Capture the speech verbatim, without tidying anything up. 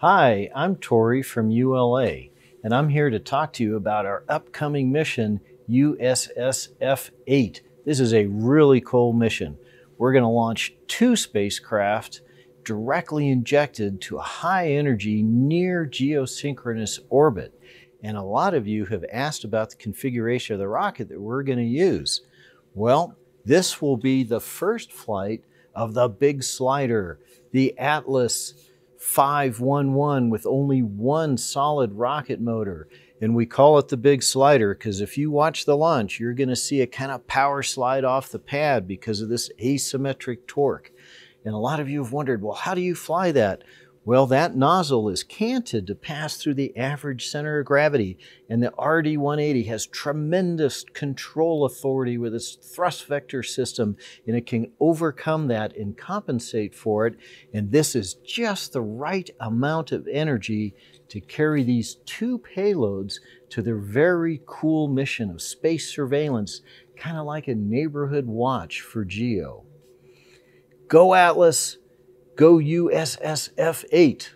Hi, I'm Tori from U L A, and I'm here to talk to you about our upcoming mission, U S S F eight. This is a really cool mission. We're going to launch two spacecraft directly injected to a high-energy, near-geosynchronous orbit. And a lot of you have asked about the configuration of the rocket that we're going to use. Well, this will be the first flight of the Big Slider, the Atlas five eleven with only one solid rocket motor. And we call it the Big Slider because if you watch the launch, you're going to see a kind of power slide off the pad because of this asymmetric torque. And a lot of you have wondered, well, how do you fly that? Well, that nozzle is canted to pass through the average center of gravity, and the R D one eighty has tremendous control authority with its thrust vector system, and it can overcome that and compensate for it. And this is just the right amount of energy to carry these two payloads to their very cool mission of space surveillance, kind of like a neighborhood watch for GEO. Go Atlas! Go U S S F eight.